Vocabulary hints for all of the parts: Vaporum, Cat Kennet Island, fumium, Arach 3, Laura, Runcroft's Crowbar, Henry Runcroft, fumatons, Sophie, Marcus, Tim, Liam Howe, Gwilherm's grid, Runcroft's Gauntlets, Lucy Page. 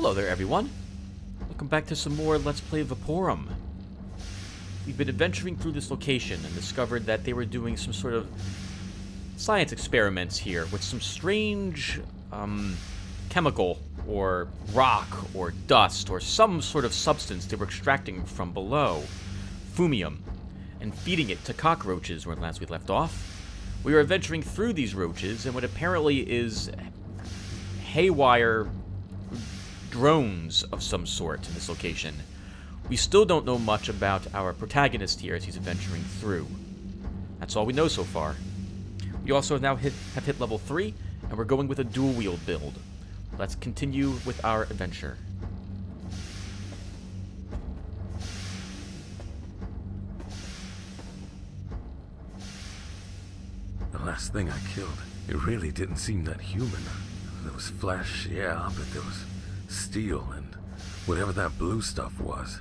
Hello there, everyone. Welcome back to some more Let's Play Vaporum. We've been adventuring through this location and discovered that they were doing some sort of science experiments here with some strange chemical or rock or dust or some sort of substance they were extracting from below, fumium, and feeding it to cockroaches when last we left off. We were adventuring through these roaches and what apparently is haywire drones of some sort in this location. We still don't know much about our protagonist here as he's adventuring through. That's all we know so far. We also now have hit level 3, and we're going with a dual-wheel build. Let's continue with our adventure. The last thing I killed, it really didn't seem that human. There was flesh, yeah, but there was steel and whatever that blue stuff was.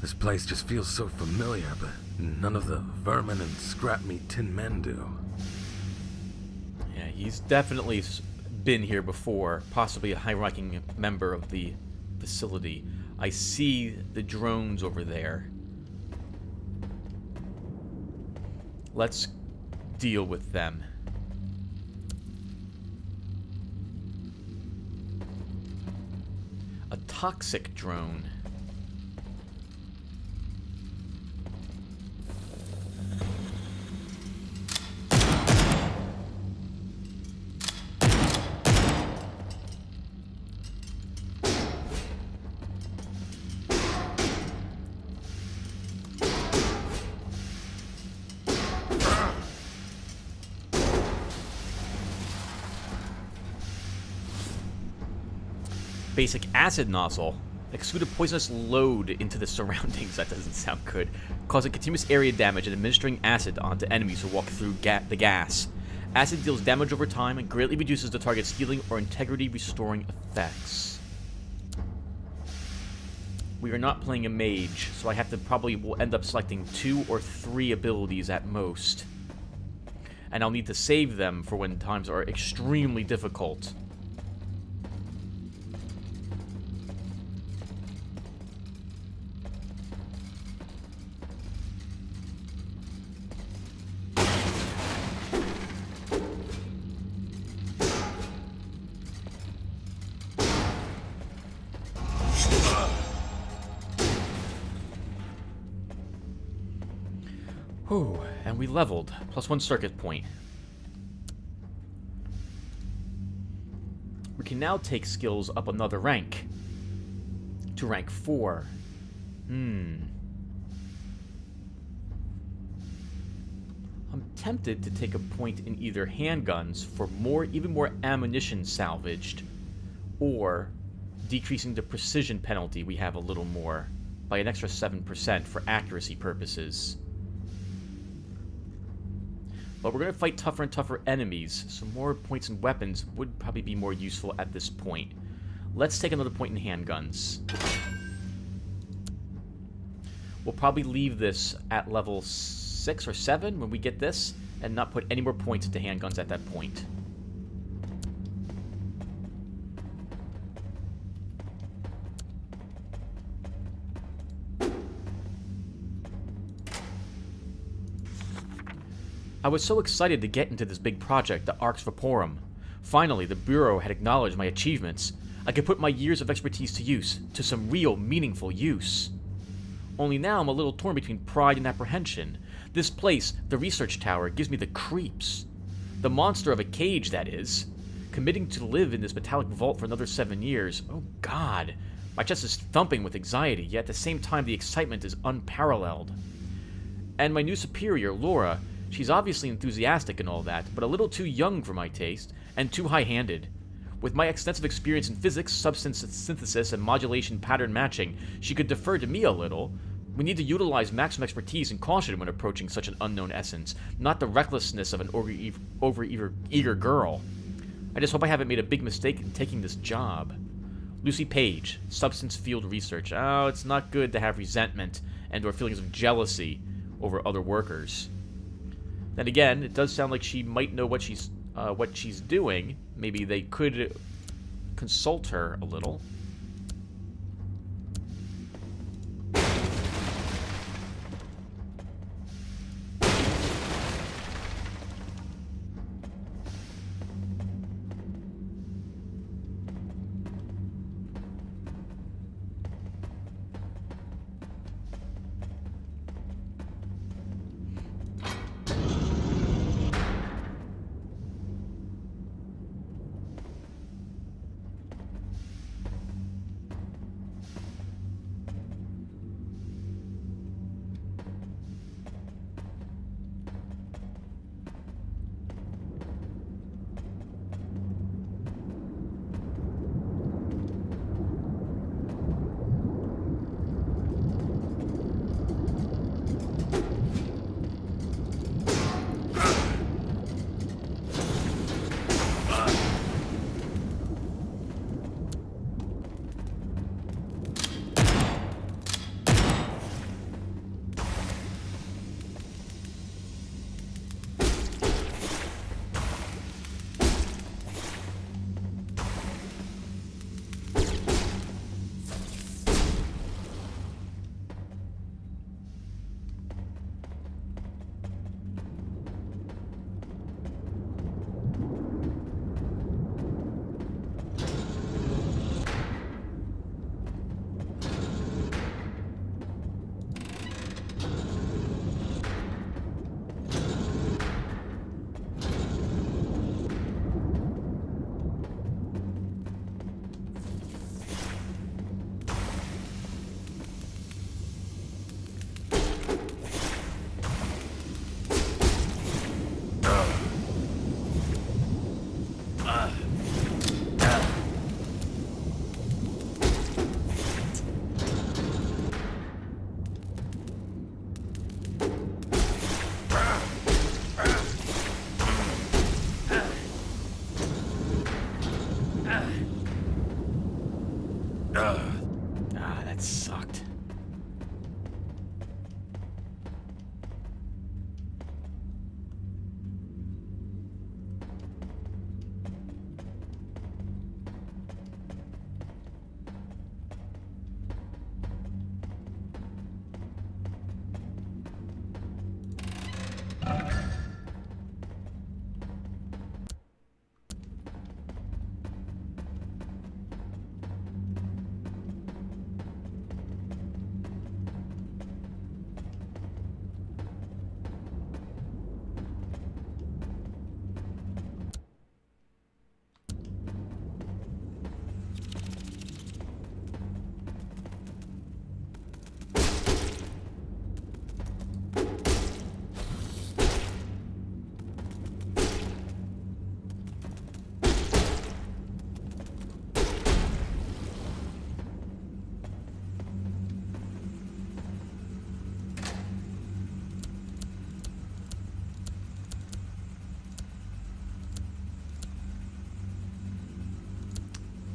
This place just feels so familiar, but none of the vermin and scrap meat tin men do. Yeah, he's definitely been here before, possibly a high-ranking member of the facility. I see the drones over there. Let's deal with them. A toxic drone. Basic acid nozzle. Exude a poisonous load into the surroundings. That doesn't sound good. Causing continuous area damage and administering acid onto enemies who walk through the gas. Acid deals damage over time and greatly reduces the target's healing or integrity restoring effects. We are not playing a mage, so I have to probably will end up selecting 2 or 3 abilities at most. And I'll need to save them for when times are extremely difficult. Oh, and we leveled. +1 circuit point. We can now take skills up another rank. To rank 4. I'm tempted to take a point in either handguns for even more ammunition salvaged, or decreasing the precision penalty we have a little more by an extra 7% for accuracy purposes. But we're going to fight tougher and tougher enemies, so more points in weapons would probably be more useful at this point. Let's take another point in handguns. We'll probably leave this at level 6 or 7 when we get this, and not put any more points into handguns at that point. I was so excited to get into this big project, the Arach Vaporum. Finally, the Bureau had acknowledged my achievements. I could put my years of expertise to use, to some real, meaningful use. Only now I'm a little torn between pride and apprehension. This place, the research tower, gives me the creeps. The monster of a cage, that is. Committing to live in this metallic vault for another 7 years, oh god. My chest is thumping with anxiety, yet at the same time the excitement is unparalleled. And my new superior, Laura, she's obviously enthusiastic and all that, but a little too young for my taste, and too high-handed. With my extensive experience in physics, substance synthesis, and modulation pattern matching, she could defer to me a little. We need to utilize maximum expertise and caution when approaching such an unknown essence, not the recklessness of an over-eager girl. I just hope I haven't made a big mistake in taking this job. Lucy Page, substance field research. Oh, it's not good to have resentment and/or feelings of jealousy over other workers. Then again, it does sound like she might know what she's doing. Maybe they could consult her a little.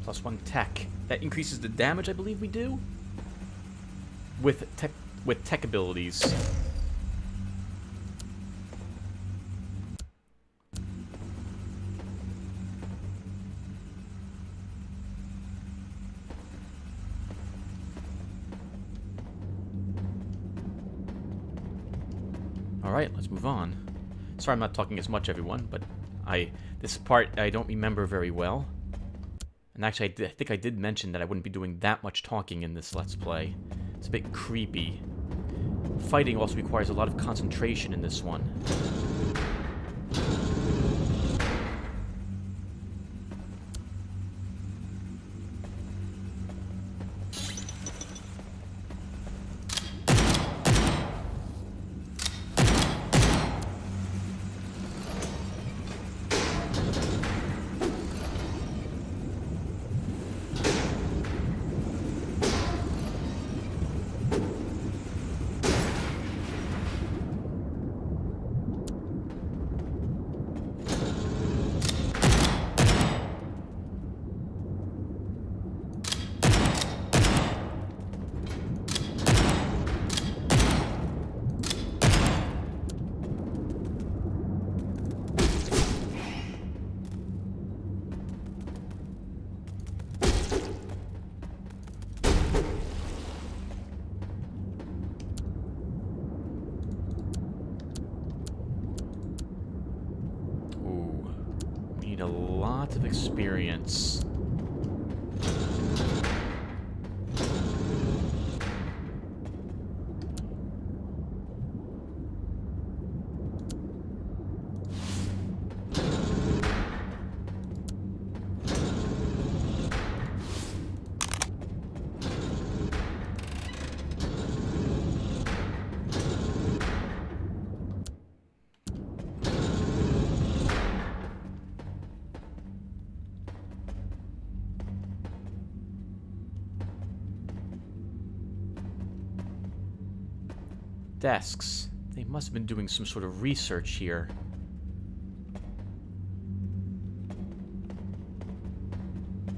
Plus one tech. That increases the damage I believe we do with tech abilities. All right, let's move on. Sorry I'm not talking as much, everyone, but this part I don't remember very well. And actually, I think I did mention that I wouldn't be doing that much talking in this Let's Play. It's a bit creepy. Fighting also requires a lot of concentration in this one. need a lot of experience. Desks. They must have been doing some sort of research here.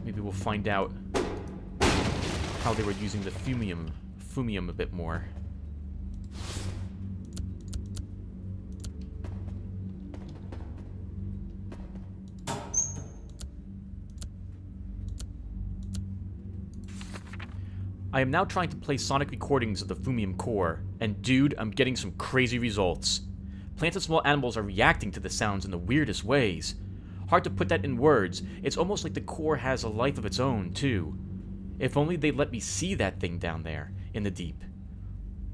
Maybe we'll find out how they were using the fumium a bit more. I am now trying to play sonic recordings of the fumium core, and dude, I'm getting some crazy results. Plants and small animals are reacting to the sounds in the weirdest ways. Hard to put that in words. It's almost like the core has a life of its own, too. If only they'd let me see that thing down there, in the deep.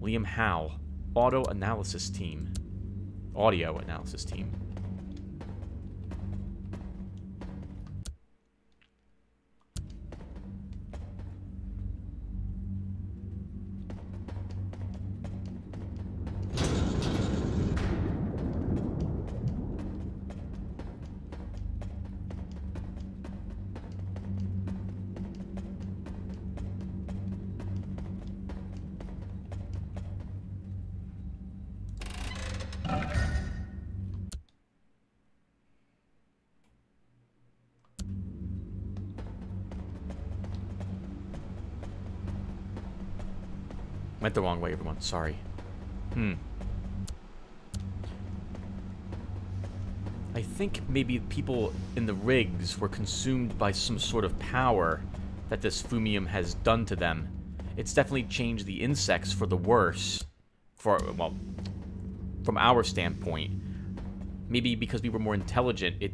Liam Howe, Auto Analysis Team. Audio Analysis Team. Went the wrong way, everyone. Sorry. I think maybe people in the rigs were consumed by some sort of power that this fumium has done to them. It's definitely changed the insects for the worse. Well, from our standpoint. Maybe because we were more intelligent, we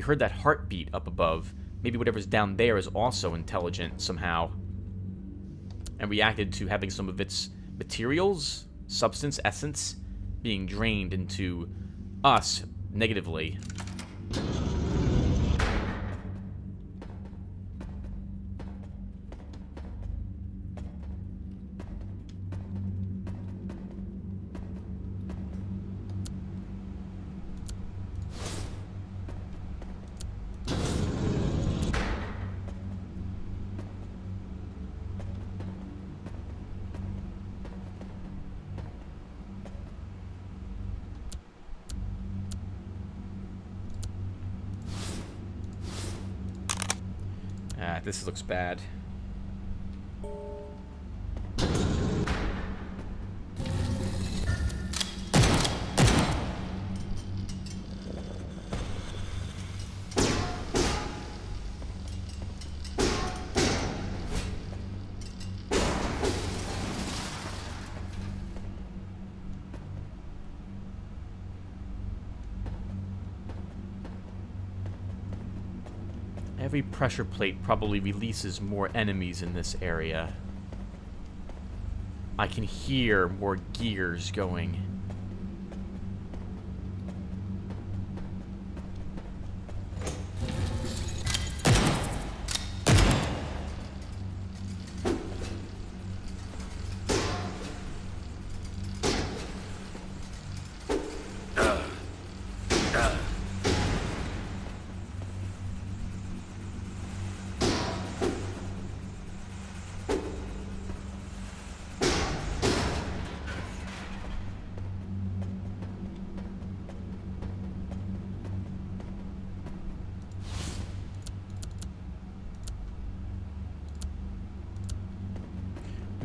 heard that heartbeat up above. Maybe whatever's down there is also intelligent somehow, and reacted to having some of its materials, substance, essence, being drained into us negatively. This looks bad. Every pressure plate probably releases more enemies in this area. I can hear more gears going.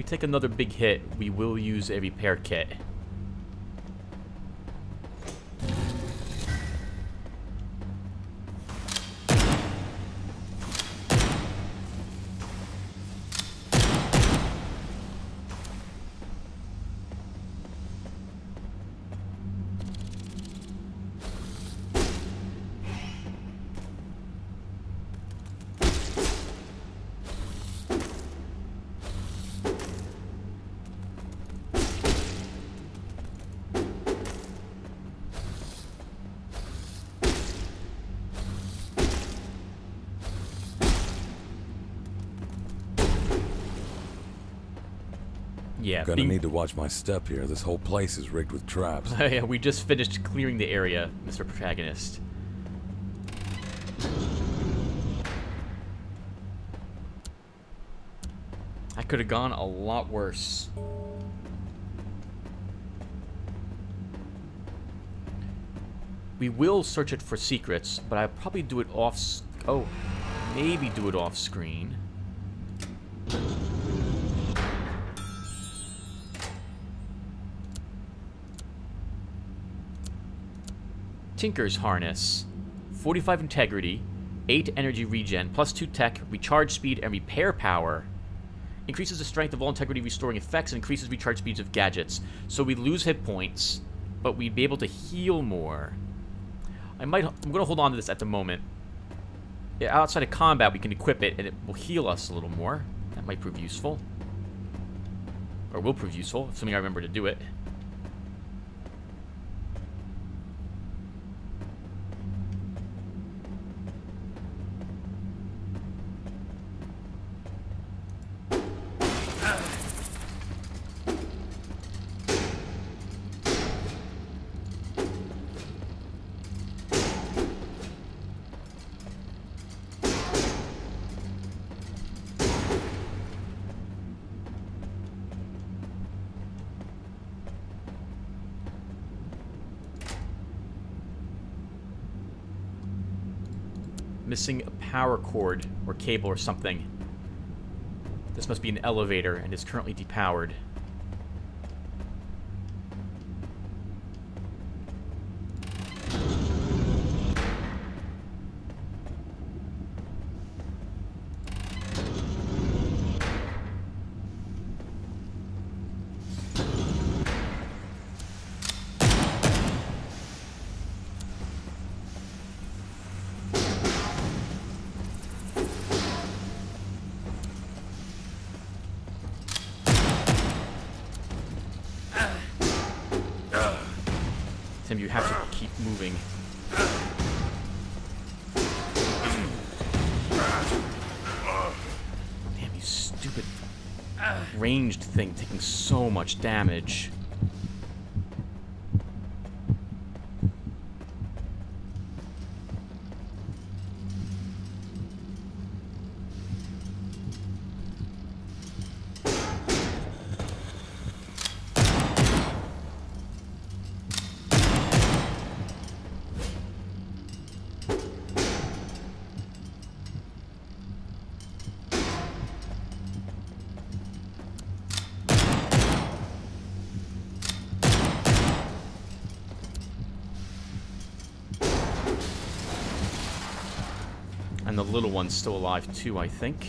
Take another big hit, we will use a repair kit. Yeah. I'm gonna need to watch my step here. This whole place is rigged with traps. Yeah, we just finished clearing the area, Mr. Protagonist. I could have gone a lot worse. We will search it for secrets, but I'll probably do it off... Oh, maybe do it off screen. Tinker's Harness. 45 integrity, 8 energy regen, plus 2 tech, recharge speed, and repair power. Increases the strength of all integrity restoring effects, and increases recharge speeds of gadgets. So we lose hit points, but we'd be able to heal more. I'm gonna hold on to this at the moment. Yeah, outside of combat, we can equip it, and it will heal us a little more. That might prove useful. Or will prove useful, assuming I remember to do it. Missing a power cord or cable or something. This must be an elevator and is currently depowered. You have to keep moving. Damn, you stupid ranged thing taking so much damage. And the little one's still alive too, I think.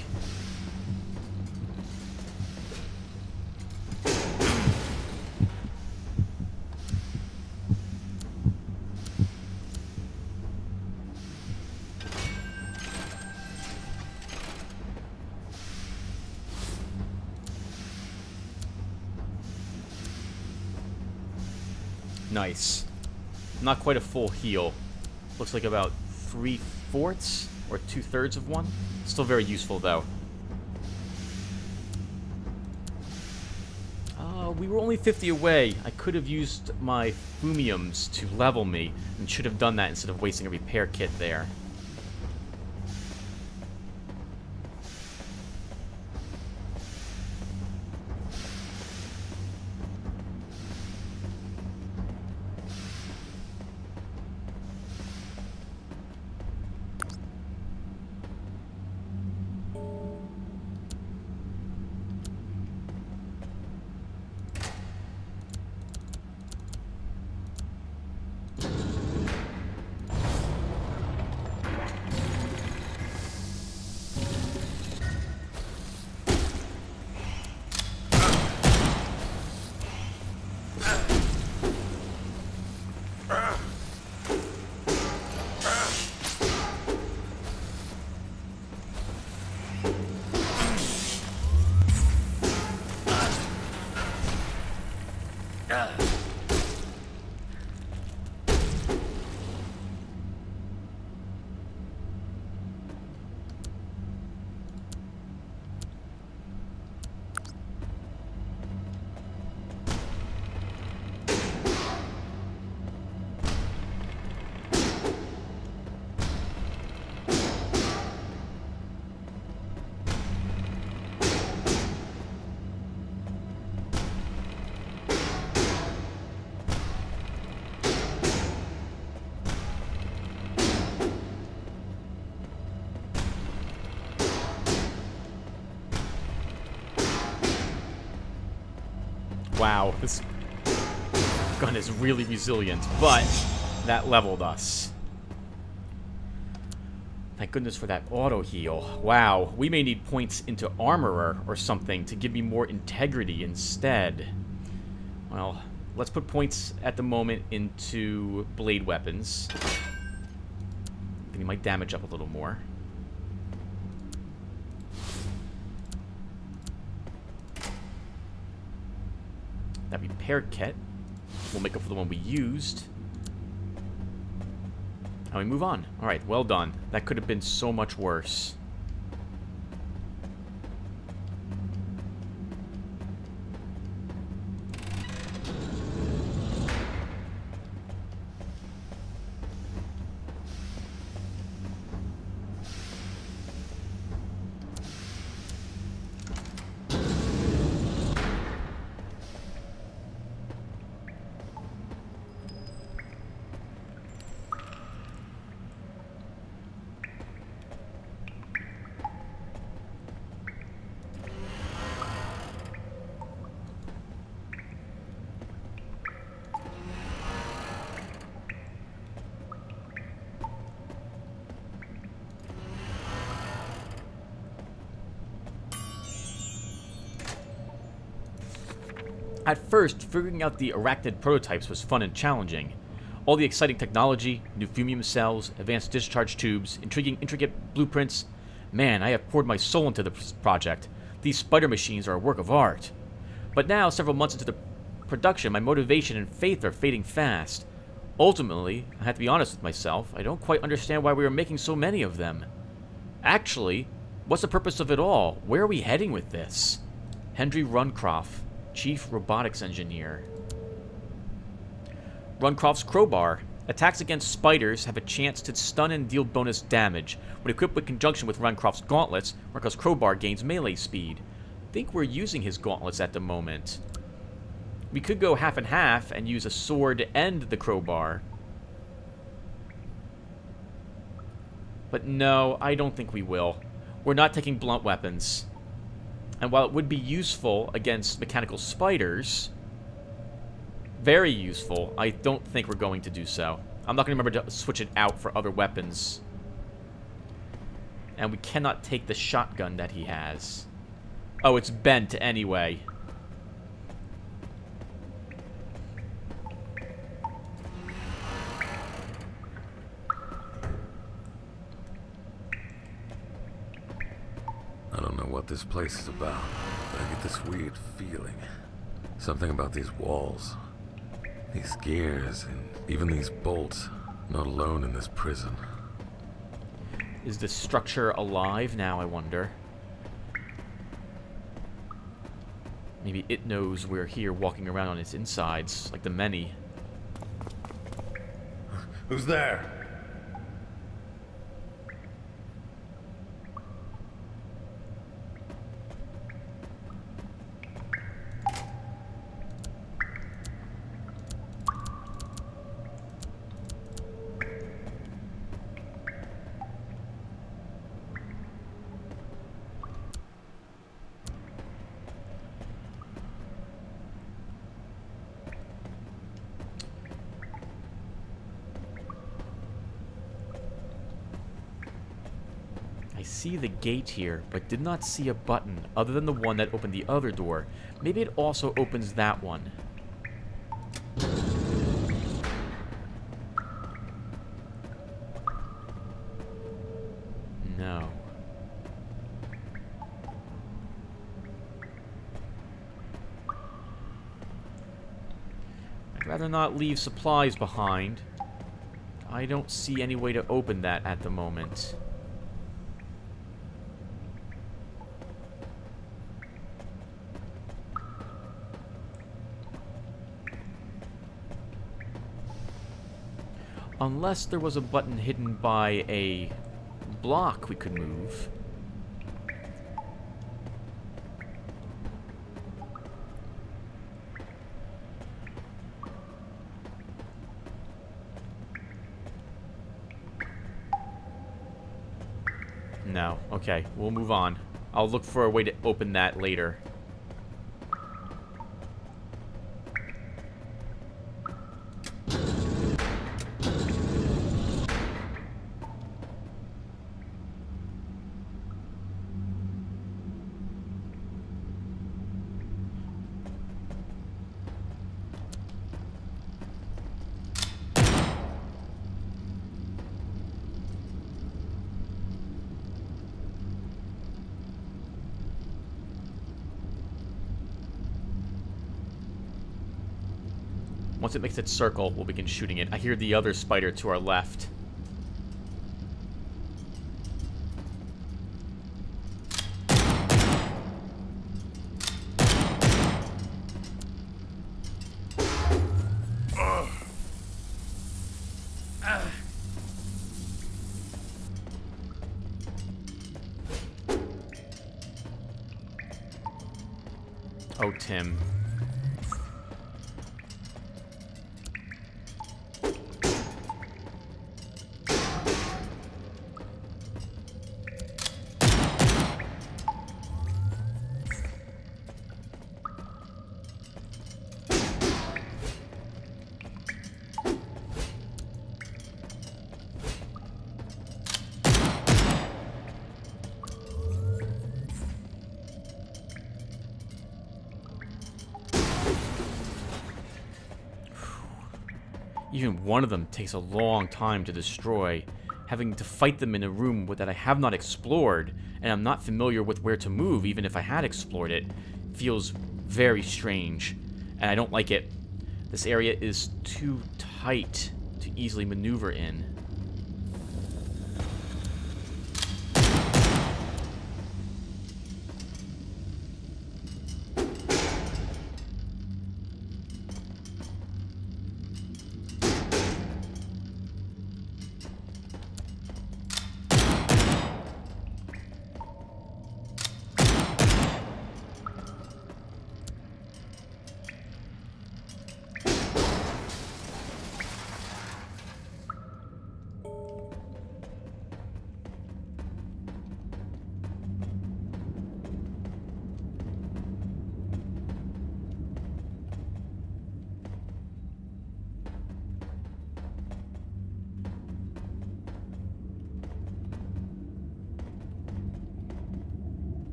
Nice. Not quite a full heal. Looks like about 3/4. Or 2/3 of one. Still very useful, though. We were only 50 away. I could have used my fumiums to level me and should have done that instead of wasting a repair kit there. Wow, this gun is really resilient, but that leveled us. Thank goodness for that auto heal. Wow, we may need points into armorer or something to give me more integrity instead. Well, let's put points at the moment into blade weapons. Give me my damage up a little more. That repair kit will make up for the one we used. And we move on. Alright, well done. That could have been so much worse. At first, figuring out the arachnid prototypes was fun and challenging. All the exciting technology, new fumium cells, advanced discharge tubes, intriguing intricate blueprints. Man, I have poured my soul into the project. These spider machines are a work of art. But now, several months into the production, my motivation and faith are fading fast. Ultimately, I have to be honest with myself, I don't quite understand why we are making so many of them. Actually, what's the purpose of it all? Where are we heading with this? Henry Runcroft, Chief Robotics Engineer. Runcroft's Crowbar. Attacks against spiders have a chance to stun and deal bonus damage. When equipped in conjunction with Runcroft's Gauntlets, Runcroft's Crowbar gains melee speed. I think we're using his gauntlets at the moment. We could go half and half and use a sword and the crowbar. But no, I don't think we will. We're not taking blunt weapons. And while it would be useful against mechanical spiders, very useful, I don't think we're going to do so. I'm not going to remember to switch it out for other weapons. And we cannot take the shotgun that he has. Oh, it's bent anyway. This place is about, but I get this weird feeling. Something about these walls, these gears, and even these bolts. I'm not alone in this prison. Is this structure alive now, I wonder? Maybe it knows we're here walking around on its insides, like the many. Who's there? See the gate here, but did not see a button other than the one that opened the other door. Maybe it also opens that one. No. I'd rather not leave supplies behind. I don't see any way to open that at the moment. Unless there was a button hidden by a block we could move. No. Okay, we'll move on. I'll look for a way to open that later. Once it makes its circle, we'll begin shooting it. I hear the other spider to our left. Oh, Tim. Even one of them takes a long time to destroy. Having to fight them in a room that I have not explored, and I'm not familiar with where to move, even if I had explored it, feels very strange, and I don't like it. This area is too tight to easily maneuver in.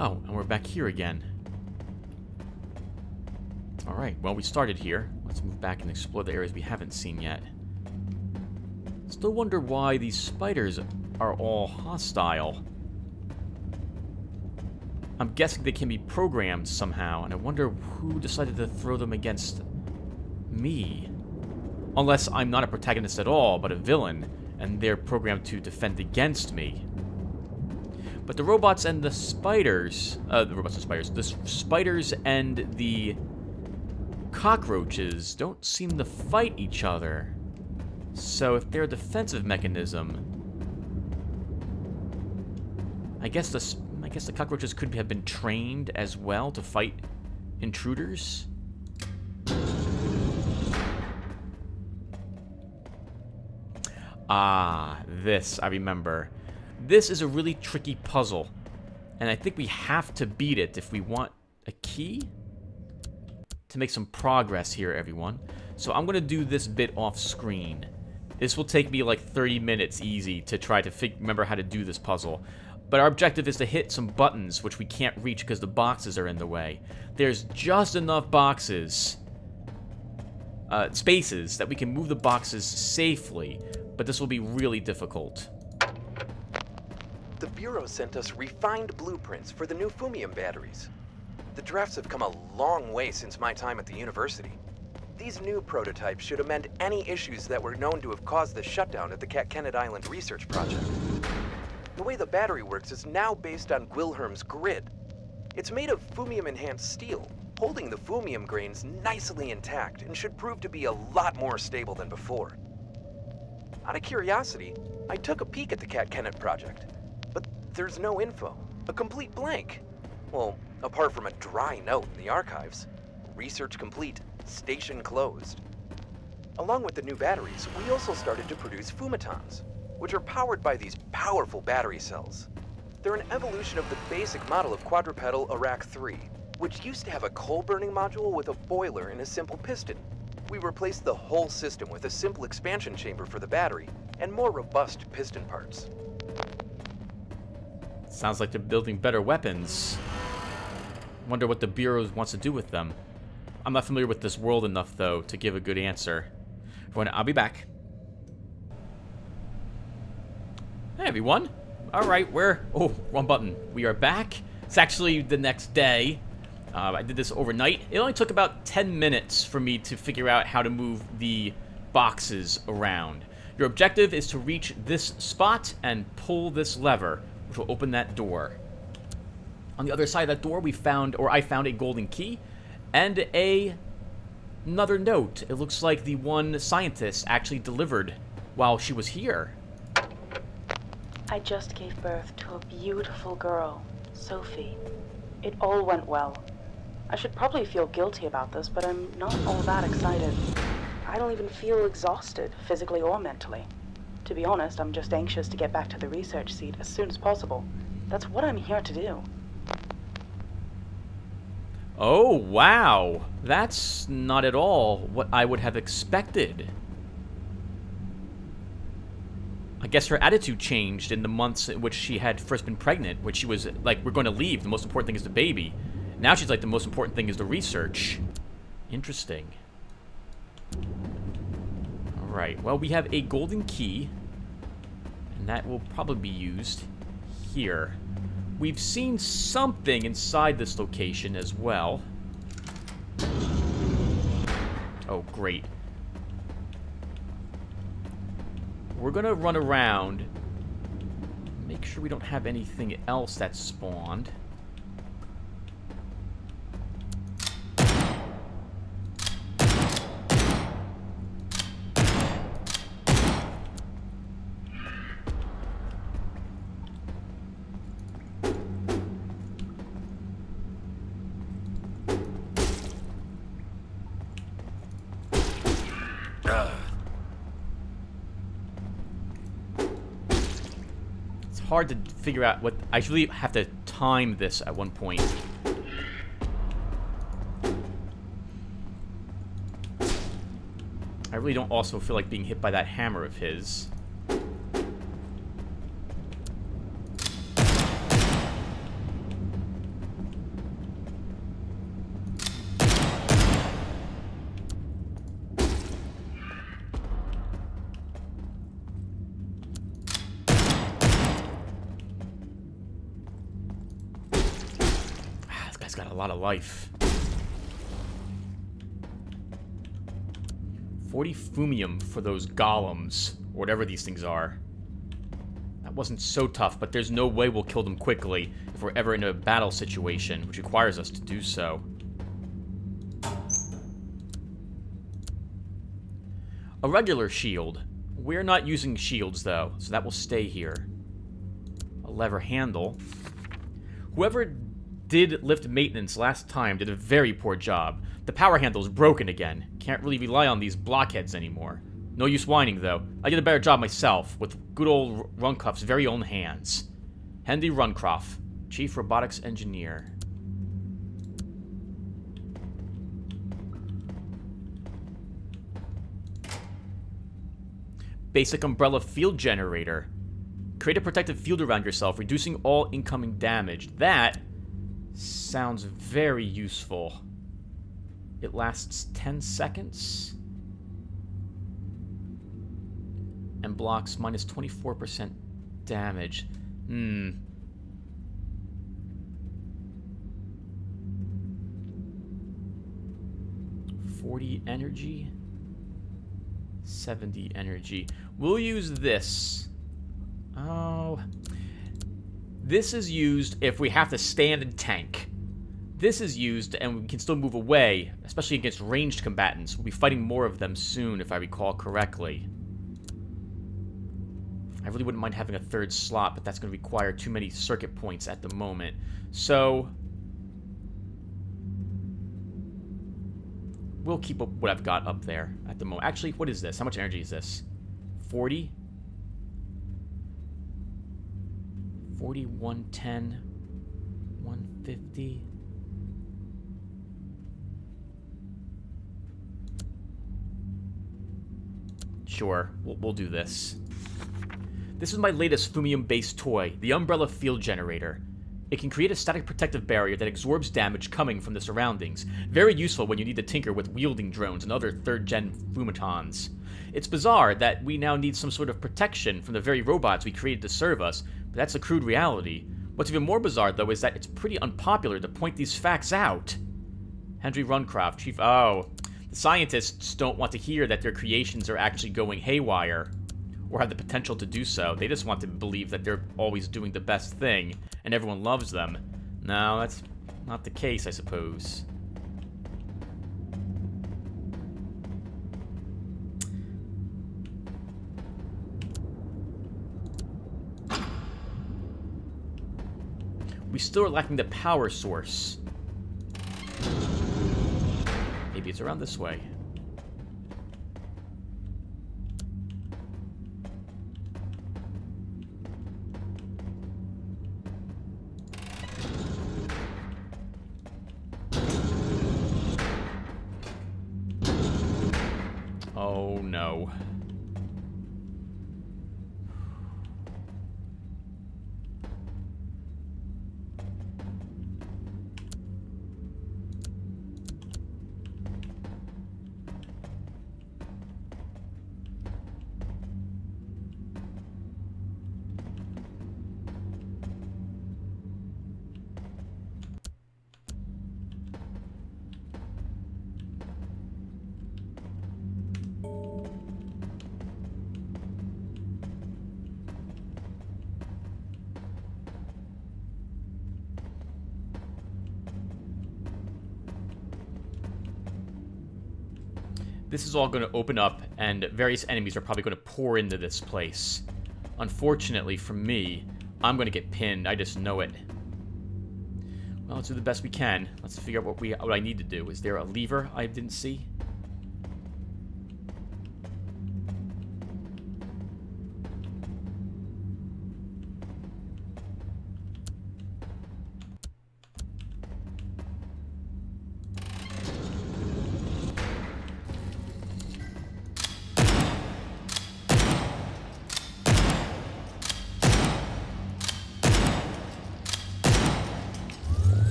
Oh, and we're back here again. Alright, well, we started here. Let's move back and explore the areas we haven't seen yet. Still wonder why these spiders are all hostile. I'm guessing they can be programmed somehow, and I wonder who decided to throw them against me. Unless I'm not a protagonist at all, but a villain, and they're programmed to defend against me. But the robots and the spiders, the spiders and the cockroaches don't seem to fight each other. So if they're a defensive mechanism, I guess the cockroaches could have been trained as well to fight intruders. Ah, this I remember. This is a really tricky puzzle, and I think we have to beat it if we want a key to make some progress here, everyone. So I'm going to do this bit off screen. This will take me like 30 minutes easy to try to remember how to do this puzzle. But our objective is to hit some buttons, which we can't reach because the boxes are in the way. There's just enough boxes, spaces, that we can move the boxes safely, but this will be really difficult. The Bureau sent us refined blueprints for the new fumium batteries. The drafts have come a long way since my time at the university. These new prototypes should amend any issues that were known to have caused the shutdown at the Cat Kennet Island research project. The way the battery works is now based on Gwilherm's grid. It's made of fumium-enhanced steel, holding the fumium grains nicely intact and should prove to be a lot more stable than before. Out of curiosity, I took a peek at the Cat Kennet project. There's no info. A complete blank. Well, apart from a dry note in the archives. Research complete. Station closed. Along with the new batteries, we also started to produce fumatons, which are powered by these powerful battery cells. They're an evolution of the basic model of quadrupedal Arach 3, which used to have a coal-burning module with a boiler and a simple piston. We replaced the whole system with a simple expansion chamber for the battery and more robust piston parts. Sounds like they're building better weapons. Wonder what the Bureau wants to do with them. I'm not familiar with this world enough, though, to give a good answer. Everyone, I'll be back. Hey, everyone. Alright, we're... Oh, wrong button. We are back. It's actually the next day. I did this overnight. It only took about 10 minutes for me to figure out how to move the boxes around. Your objective is to reach this spot and pull this lever, which will open that door. On the other side of that door, we found, or I found, a golden key and another note. It looks like the one scientist actually delivered while she was here. I just gave birth to a beautiful girl, Sophie. It all went well. I should probably feel guilty about this, but I'm not all that excited. I don't even feel exhausted, physically or mentally. To be honest, I'm just anxious to get back to the research seat as soon as possible. That's what I'm here to do. Oh, wow. That's not at all what I would have expected. I guess her attitude changed in the months in which she had first been pregnant, which she was like, we're going to leave. The most important thing is the baby. Now she's like, the most important thing is the research. Interesting. Alright, well, we have a golden key, and that will probably be used here. We've seen something inside this location as well. Oh, great. We're gonna run around, make sure we don't have anything else that spawned. Hard to figure out what I really have to time this at one point. I really don't also feel like being hit by that hammer of his. Life. 40 fumium for those golems, or whatever these things are. That wasn't so tough, but there's no way we'll kill them quickly if we're ever in a battle situation, which requires us to do so. A regular shield. We're not using shields, though, so that will stay here. A lever handle. Whoever did lift maintenance last time did a very poor job. The power handle is broken again. Can't really rely on these blockheads anymore. No use whining, though. I did a better job myself, with good old Runcoft's very own hands. Henry Runcroft, Chief Robotics Engineer. Basic Umbrella Field Generator. Create a protective field around yourself, reducing all incoming damage. That sounds very useful. It lasts 10 seconds and blocks minus 24% damage. $40 energy, $70 energy. We'll use this. Oh. This is used if we have to stand and tank. This is used and we can still move away, especially against ranged combatants. We'll be fighting more of them soon, if I recall correctly. I really wouldn't mind having a third slot, but that's going to require too many circuit points at the moment. So we'll keep up what I've got up there at the moment. Actually, what is this? How much energy is this? 40? 40, 110, 150. Sure, we'll do this. This is my latest Fumium-based toy, the Umbrella Field Generator. It can create a static protective barrier that absorbs damage coming from the surroundings. Very useful when you need to tinker with wielding drones and other third-gen fumatons. It's bizarre that we now need some sort of protection from the very robots we created to serve us, but that's a crude reality. What's even more bizarre, though, is that it's pretty unpopular to point these facts out. Henry Runcroft, chief... Oh. The scientists don't want to hear that their creations are actually going haywire, or have the potential to do so. They just want to believe that they're always doing the best thing, and everyone loves them. No, that's not the case, I suppose. We still are lacking the power source. Maybe it's around this way. Oh no. This is all going to open up, and various enemies are probably going to pour into this place. Unfortunately for me, I'm going to get pinned. I just know it. Well, let's do the best we can. Let's figure out what I need to do. Is there a lever I didn't see?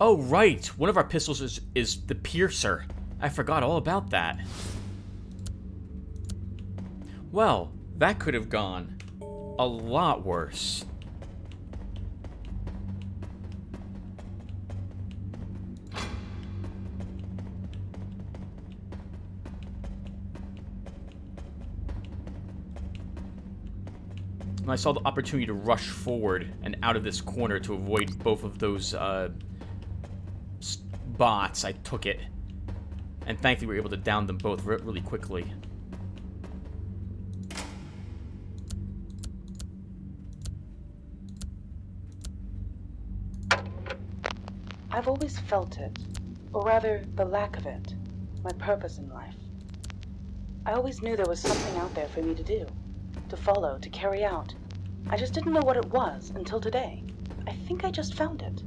Oh, right! One of our pistols is the piercer. I forgot all about that. Well, that could have gone a lot worse. And I saw the opportunity to rush forward and out of this corner to avoid both of those, bots. I took it, and thankfully we were able to down them both really quickly. I've always felt it, or rather the lack of it, my purpose in life. I always knew there was something out there for me to do, to follow, to carry out. I just didn't know what it was until today. I think I just found it.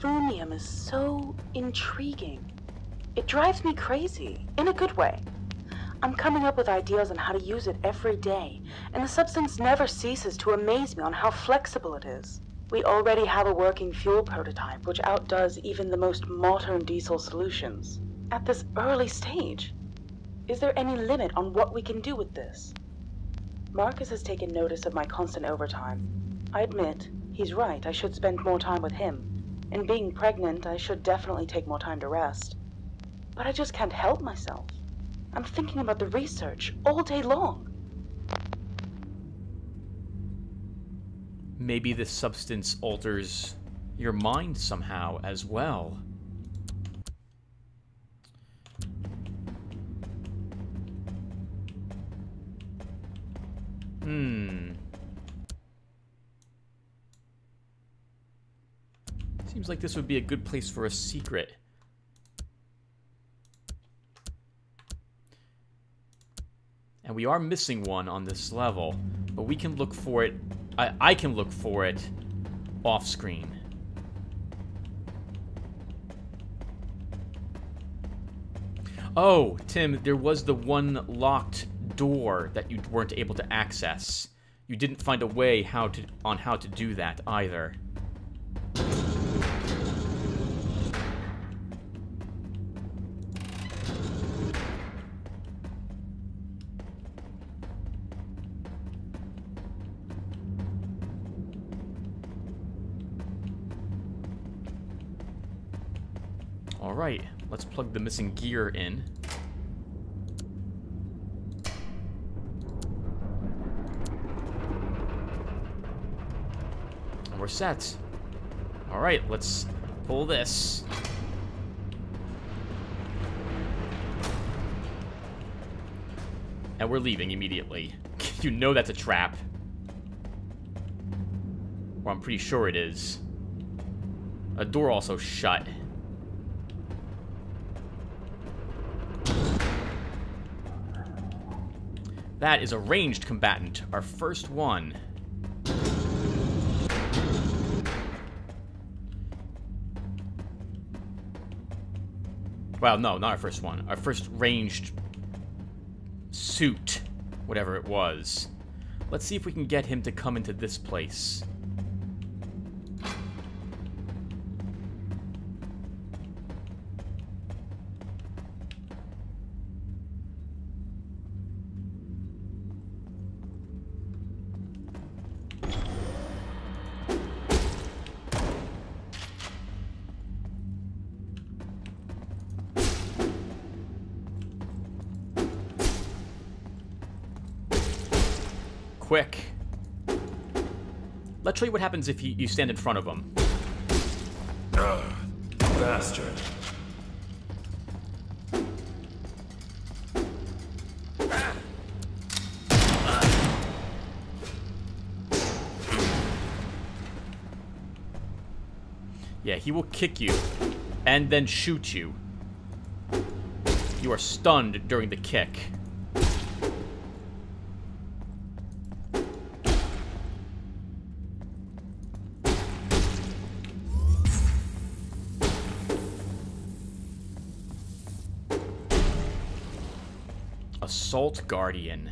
Fumium is so intriguing. It drives me crazy, in a good way. I'm coming up with ideas on how to use it every day, and the substance never ceases to amaze me on how flexible it is. We already have a working fuel prototype which outdoes even the most modern diesel solutions. At this early stage, is there any limit on what we can do with this? Marcus has taken notice of my constant overtime. I admit, he's right, I should spend more time with him. And being pregnant, I should definitely take more time to rest. But I just can't help myself. I'm thinking about the research all day long. Maybe this substance alters your mind somehow as well. Seems like this would be a good place for a secret. And we are missing one on this level, but we can look for it. I can look for it off screen. Oh, Tim, there was the one locked door that you weren't able to access. You didn't find a way on how to do that either. All right, let's plug the missing gear in. And we're set. All right, let's pull this. And we're leaving immediately. You know that's a trap. Well, I'm pretty sure it is. A door also shut. That is a ranged combatant, our first one. Well, no, not our first one. Our first ranged suit, whatever it was. Let's see if we can get him to come into this place. Quick. Let's show you what happens if you stand in front of him. Bastard. Yeah, he will kick you and then shoot you. You are stunned during the kick. Assault Guardian.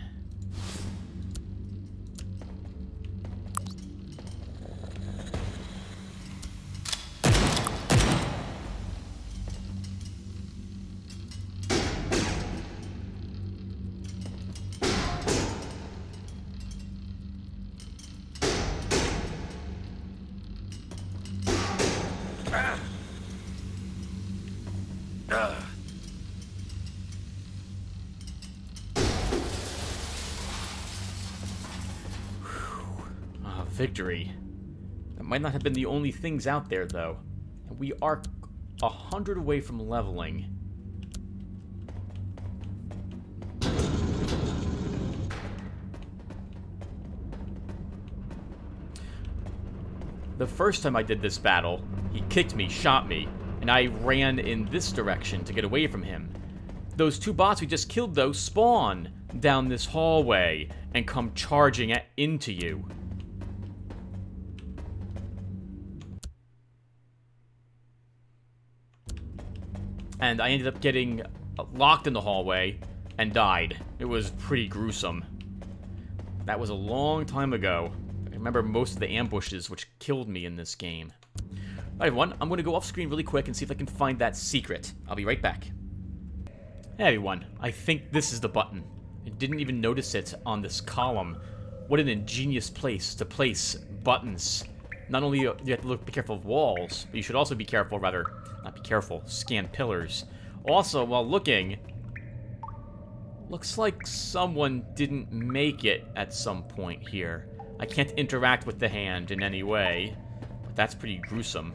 Victory. That might not have been the only things out there, though. We are 100 away from leveling. The first time I did this battle, he kicked me, shot me, and I ran in this direction to get away from him. Those two bots we just killed, though, spawn down this hallway and come charging into you. And I ended up getting locked in the hallway and died. It was pretty gruesome. That was a long time ago. I remember most of the ambushes which killed me in this game. Alright everyone, I'm going to go off screen really quick and see if I can find that secret. I'll be right back. Hey everyone, I think this is the button. I didn't even notice it on this column. What an ingenious place to place buttons. Not only do you have to be careful of walls, but you should also be careful, scan pillars. Also, while looking, looks like someone didn't make it at some point here. I can't interact with the hand in any way, but that's pretty gruesome.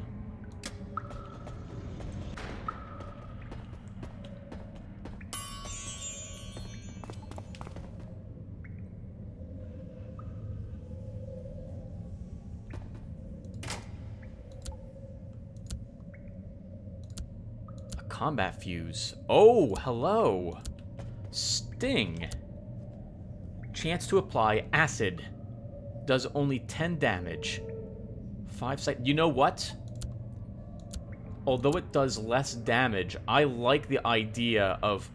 Combat fuse. Oh, hello. Sting. Chance to apply acid. Does only 10 damage. 5 seconds. You know what? Although it does less damage, I like the idea of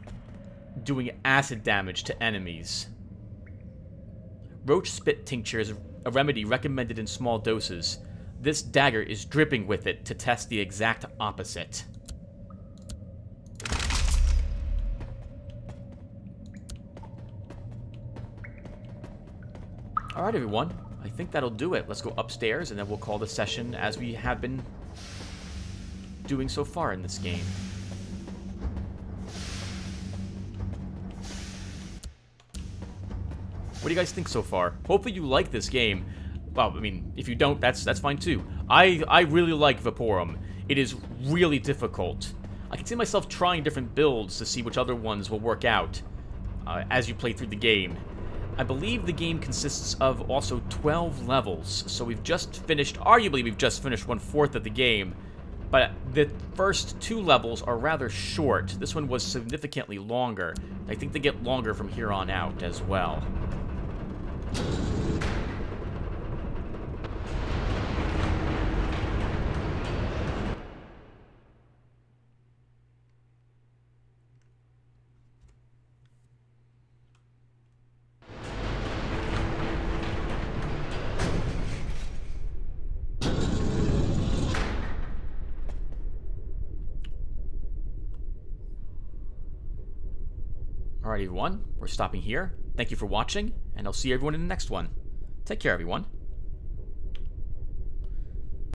doing acid damage to enemies. Roach spit tincture is a remedy recommended in small doses. This dagger is dripping with it to test the exact opposite. Alright, everyone. I think that'll do it. Let's go upstairs, and then we'll call the session as we have been doing so far in this game. What do you guys think so far? Hopefully you like this game. Well, I mean, if you don't, that's fine too. I really like Vaporum. It is really difficult. I can see myself trying different builds to see which other ones will work out as you play through the game. I believe the game consists of also 12 levels, so we've just finished, arguably we've just finished 1/4 of the game, but the first 2 levels are rather short. This one was significantly longer. I think they get longer from here on out as well. Alright everyone, we're stopping here. Thank you for watching, and I'll see everyone in the next one. Take care, everyone.